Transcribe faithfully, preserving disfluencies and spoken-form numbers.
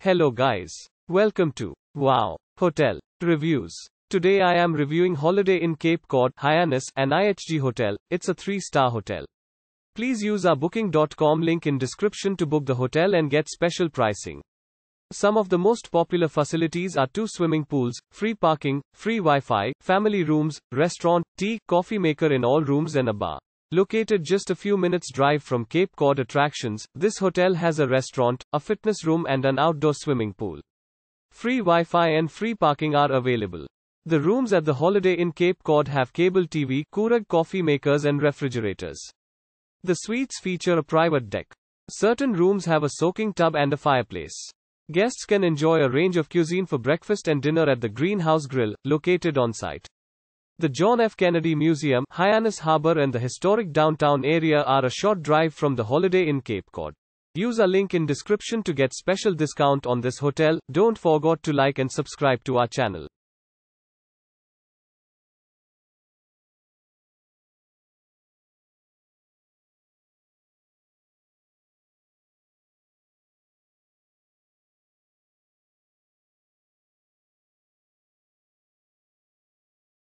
Hello guys. Welcome to Wow Hotel Reviews. Today I am reviewing Holiday Inn Cape Cod, Hyannis, an I H G hotel. It's a three-star hotel. Please use our booking dot com link in description to book the hotel and get special pricing. Some of the most popular facilities are two swimming pools, free parking, free Wi-Fi, family rooms, restaurant, tea, coffee maker in all rooms and a bar. Located just a few minutes drive from Cape Cod attractions, this hotel has a restaurant, a fitness room and an outdoor swimming pool. Free Wi-Fi and free parking are available. The rooms at the Holiday Inn Cape Cod have cable T V, Keurig coffee makers and refrigerators. The suites feature a private deck. Certain rooms have a soaking tub and a fireplace. Guests can enjoy a range of cuisine for breakfast and dinner at the Green House Grill, located on site. The John F. Kennedy Museum, Hyannis Harbor and the historic downtown area are a short drive from the Holiday Inn Cape Cod. Use our link in description to get special discount on this hotel. Don't forget to like and subscribe to our channel.